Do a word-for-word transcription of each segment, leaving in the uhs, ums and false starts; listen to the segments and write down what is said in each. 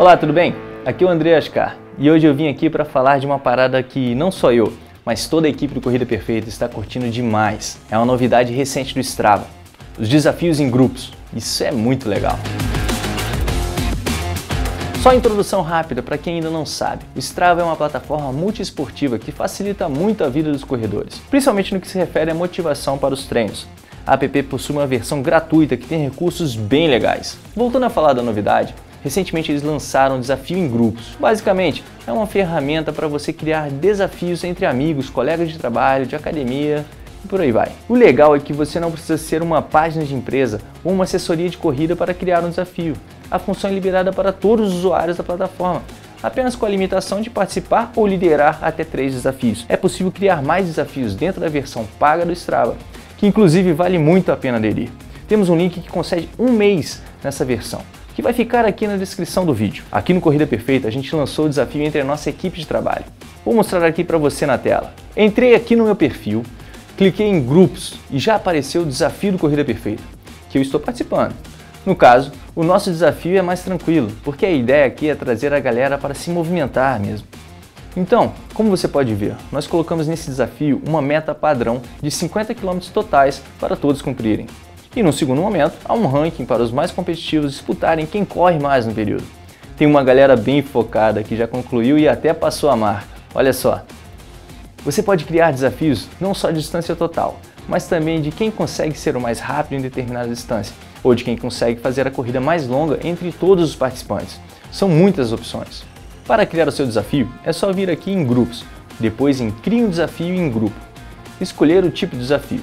Olá, tudo bem? Aqui é o André Achcar e hoje eu vim aqui para falar de uma parada que não só eu, mas toda a equipe do Corrida Perfeita está curtindo demais. É uma novidade recente do Strava, os desafios em grupos. Isso é muito legal. Só introdução rápida para quem ainda não sabe, o Strava é uma plataforma multiesportiva que facilita muito a vida dos corredores, principalmente no que se refere à motivação para os treinos. A app possui uma versão gratuita que tem recursos bem legais. Voltando a falar da novidade, recentemente eles lançaram um desafio em grupos. Basicamente, é uma ferramenta para você criar desafios entre amigos, colegas de trabalho, de academia e por aí vai. O legal é que você não precisa ser uma página de empresa ou uma assessoria de corrida para criar um desafio. A função é liberada para todos os usuários da plataforma, apenas com a limitação de participar ou liderar até três desafios. É possível criar mais desafios dentro da versão paga do Strava, que inclusive vale muito a pena aderir. Temos um link que concede um mês nessa versão, que vai ficar aqui na descrição do vídeo. Aqui no Corrida Perfeita a gente lançou o desafio entre a nossa equipe de trabalho. Vou mostrar aqui para você na tela. Entrei aqui no meu perfil, cliquei em grupos e já apareceu o desafio do Corrida Perfeita, que eu estou participando. No caso, o nosso desafio é mais tranquilo, porque a ideia aqui é trazer a galera para se movimentar mesmo. Então, como você pode ver, nós colocamos nesse desafio uma meta padrão de cinquenta quilômetros totais para todos cumprirem. E no segundo momento, há um ranking para os mais competitivos disputarem quem corre mais no período. Tem uma galera bem focada que já concluiu e até passou a marca. Olha só! Você pode criar desafios não só de distância total, mas também de quem consegue ser o mais rápido em determinada distância, ou de quem consegue fazer a corrida mais longa entre todos os participantes. São muitas opções. Para criar o seu desafio, é só vir aqui em grupos, depois em crie um desafio em grupo. Escolher o tipo de desafio.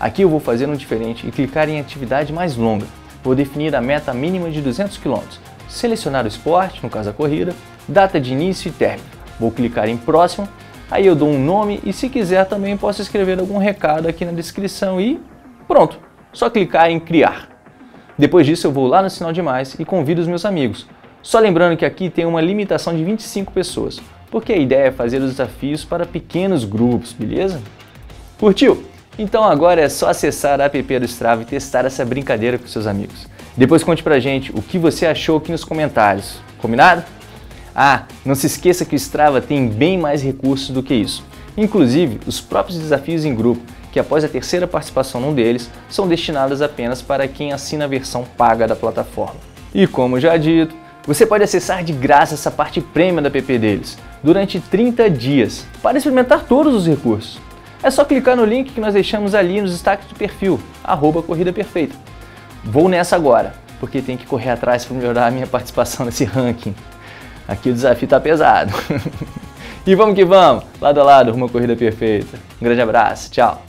Aqui eu vou fazer um diferente e clicar em atividade mais longa. Vou definir a meta mínima de duzentos quilômetros, selecionar o esporte, no caso a corrida, data de início e término. Vou clicar em próximo, aí eu dou um nome e se quiser também posso escrever algum recado aqui na descrição e pronto, só clicar em criar. Depois disso eu vou lá no sinal de mais e convido os meus amigos. Só lembrando que aqui tem uma limitação de vinte e cinco pessoas, porque a ideia é fazer os desafios para pequenos grupos, beleza? Curtiu? Então agora é só acessar a app do Strava e testar essa brincadeira com seus amigos. Depois conte pra gente o que você achou aqui nos comentários, combinado? Ah, não se esqueça que o Strava tem bem mais recursos do que isso. Inclusive, os próprios desafios em grupo, que após a terceira participação num deles, são destinados apenas para quem assina a versão paga da plataforma. E como já dito, você pode acessar de graça essa parte premium da app deles, durante trinta dias, para experimentar todos os recursos. É só clicar no link que nós deixamos ali nos destaques do perfil, arroba Corrida Perfeita. Vou nessa agora, porque tem que correr atrás para melhorar a minha participação nesse ranking. Aqui o desafio tá pesado. E vamos que vamos, lado a lado, rumo à Corrida Perfeita. Um grande abraço, tchau!